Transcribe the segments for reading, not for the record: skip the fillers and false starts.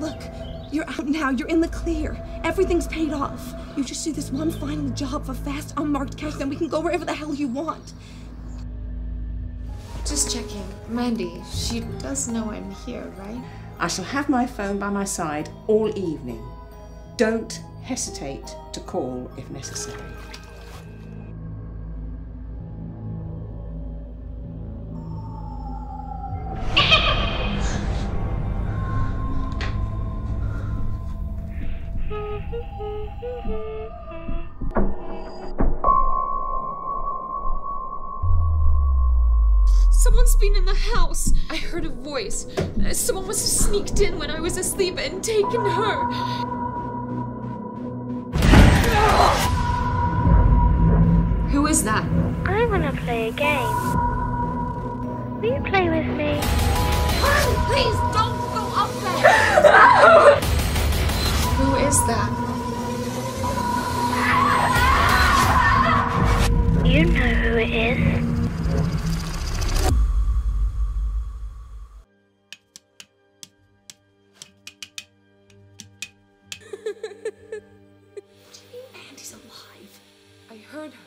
Look, you're out now. You're in the clear. Everything's paid off. You just do this one final job for fast, unmarked cash, then we can go wherever the hell you want. Just checking. Mandy, she does know I'm here, right? I shall have my phone by my side all evening. Don't hesitate to call if necessary. Someone's been in the house. I heard a voice. Someone must have sneaked in when I was asleep and taken her. Who is that? I wanna play a game. Will you play with me? Please don't go up there! Who is that? You know who it is. Mandy's alive. I heard her.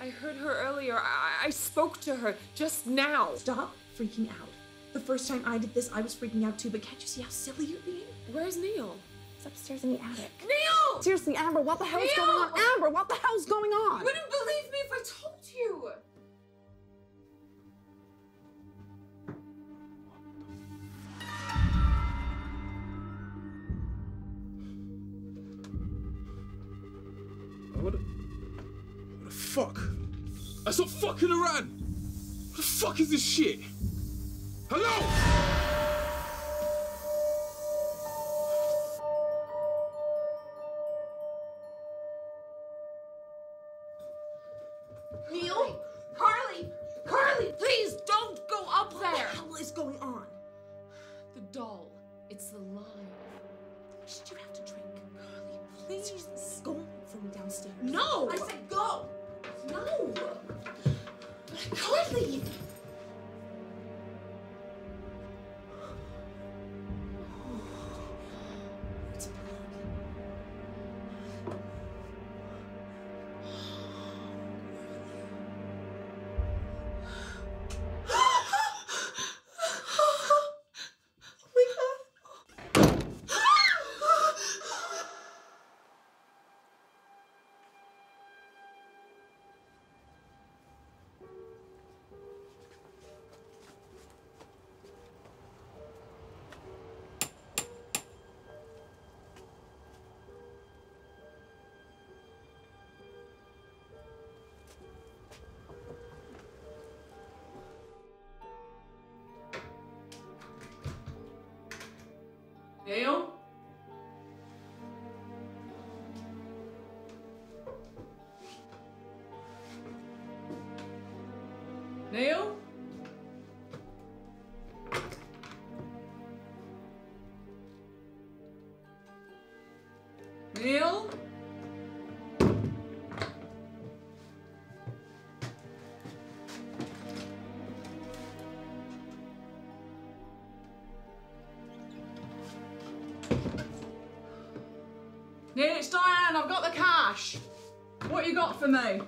I heard her earlier. I spoke to her just now. Stop freaking out. The first time I did this, I was freaking out too, but can't you see how silly you're being? Where's Neil? He's upstairs in the attic. Neil! Seriously, Amber, what the hell is going on? Amber, what the hell's going on? You wouldn't believe me if I told you. What the f what the fuck? That's not fucking Iran! What the fuck is this shit? Hello? Neil? Carly! Carly, please don't go up there! What the hell is going on? The doll. It's alive. Should you have to drink? Carly, please. Go for me downstairs. No! I said go! No! Carly! It's broken. Neil? Neil? Neil? Neil, it's Diane, I've got the cash. What you got for me?